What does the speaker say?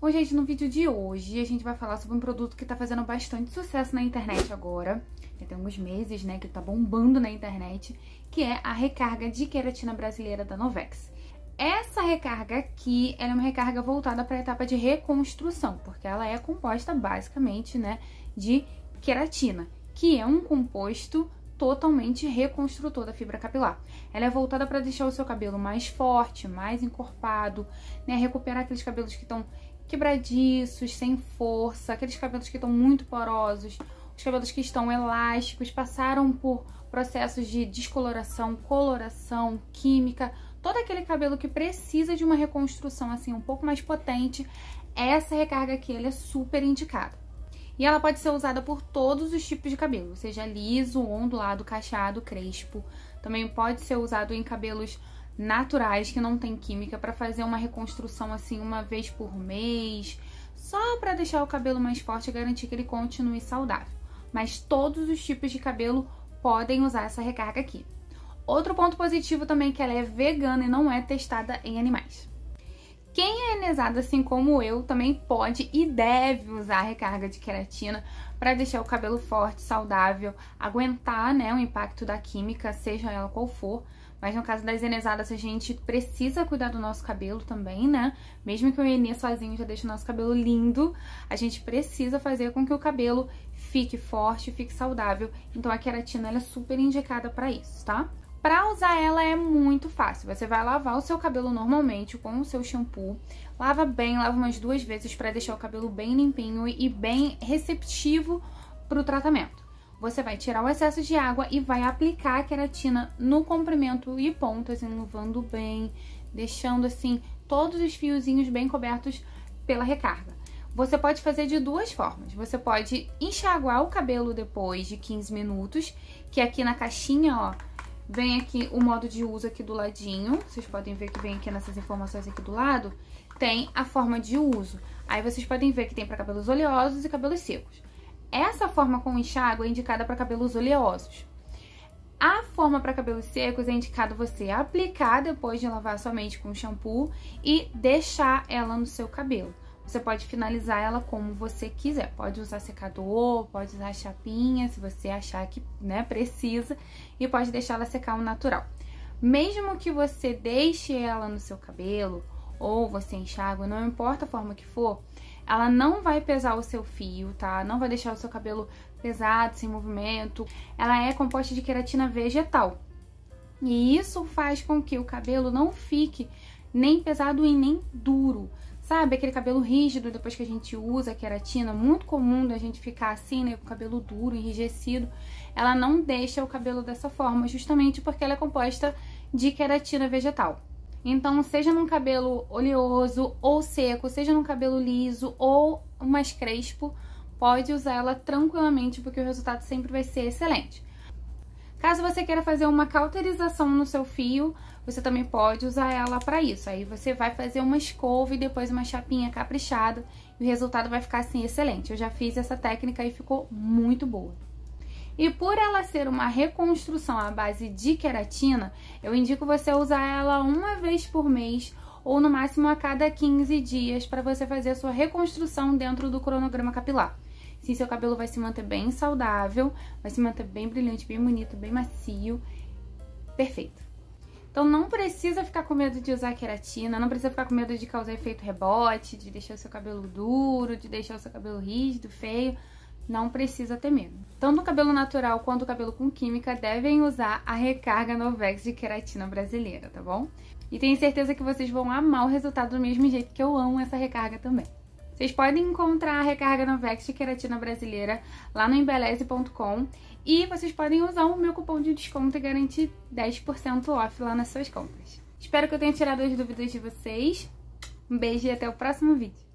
Bom, gente, no vídeo de hoje a gente vai falar sobre um produto que tá fazendo bastante sucesso na internet agora. Já tem alguns meses, né, que tá bombando na internet, que é a recarga de queratina brasileira da Novex. Essa recarga aqui, ela é uma recarga voltada para a etapa de reconstrução, porque ela é composta basicamente, né, de queratina, que é um composto totalmente reconstrutor da fibra capilar. Ela é voltada para deixar o seu cabelo mais forte, mais encorpado, né, recuperar aqueles cabelos que estão quebradiços, sem força, aqueles cabelos que estão muito porosos, os cabelos que estão elásticos, passaram por processos de descoloração, coloração, química, todo aquele cabelo que precisa de uma reconstrução assim um pouco mais potente. Essa recarga aqui, ela é super indicada. E ela pode ser usada por todos os tipos de cabelo, seja liso, ondulado, cacheado, crespo. Também pode ser usado em cabelos naturais, que não tem química, para fazer uma reconstrução assim uma vez por mês, só para deixar o cabelo mais forte e garantir que ele continue saudável. Mas todos os tipos de cabelo podem usar essa recarga aqui. Outro ponto positivo também é que ela é vegana e não é testada em animais. Quem é enesada, assim como eu, também pode e deve usar a recarga de queratina para deixar o cabelo forte, saudável, aguentar, né, o impacto da química, seja ela qual for. Mas no caso das enesadas, a gente precisa cuidar do nosso cabelo também, né? Mesmo que o enê sozinho já deixe o nosso cabelo lindo, a gente precisa fazer com que o cabelo fique forte, fique saudável. Então a queratina, ela é super indicada para isso, tá? Pra usar ela é muito fácil. Você vai lavar o seu cabelo normalmente com o seu shampoo. Lava bem, lava umas 2 vezes pra deixar o cabelo bem limpinho e bem receptivo pro tratamento. Você vai tirar o excesso de água e vai aplicar a queratina no comprimento e pontas, enluvando bem, deixando assim todos os fiozinhos bem cobertos pela recarga. Você pode fazer de 2 formas. Você pode enxaguar o cabelo depois de 15 minutos, que aqui na caixinha, ó, vem aqui o modo de uso aqui do ladinho. Vocês podem ver que vem aqui nessas informações aqui do lado, tem a forma de uso. Aí vocês podem ver que tem para cabelos oleosos e cabelos secos. Essa forma com enxágue é indicada para cabelos oleosos. A forma para cabelos secos é indicado você aplicar depois de lavar somente com shampoo e deixar ela no seu cabelo. Você pode finalizar ela como você quiser. Pode usar secador, pode usar chapinha, se você achar que, né, precisa. E pode deixar ela secar ao natural. Mesmo que você deixe ela no seu cabelo, ou você enxague, não importa a forma que for, ela não vai pesar o seu fio, tá? Não vai deixar o seu cabelo pesado, sem movimento. Ela é composta de queratina vegetal. E isso faz com que o cabelo não fique nem pesado e nem duro. Sabe, aquele cabelo rígido, depois que a gente usa a queratina, muito comum da gente ficar assim, né, com o cabelo duro, enrijecido. Ela não deixa o cabelo dessa forma, justamente porque ela é composta de queratina vegetal. Então, seja num cabelo oleoso ou seco, seja num cabelo liso ou mais crespo, pode usar ela tranquilamente, porque o resultado sempre vai ser excelente. Caso você queira fazer uma cauterização no seu fio, você também pode usar ela para isso. Aí você vai fazer uma escova e depois uma chapinha caprichada e o resultado vai ficar assim excelente. Eu já fiz essa técnica e ficou muito boa. E por ela ser uma reconstrução à base de queratina, eu indico você usar ela 1 vez por mês ou no máximo a cada 15 dias para você fazer a sua reconstrução dentro do cronograma capilar. Sim, seu cabelo vai se manter bem saudável, vai se manter bem brilhante, bem bonito, bem macio, perfeito. Então não precisa ficar com medo de usar a queratina, não precisa ficar com medo de causar efeito rebote, de deixar o seu cabelo duro, de deixar o seu cabelo rígido, feio. Não precisa ter medo. Tanto o cabelo natural quanto o cabelo com química devem usar a recarga Novex de queratina brasileira, tá bom? E tenho certeza que vocês vão amar o resultado do mesmo jeito que eu amo essa recarga também. Vocês podem encontrar a recarga Novex de queratina brasileira lá no embeleze.com e vocês podem usar o meu cupom de desconto e garantir 10% off lá nas suas compras. Espero que eu tenha tirado as dúvidas de vocês. Um beijo e até o próximo vídeo.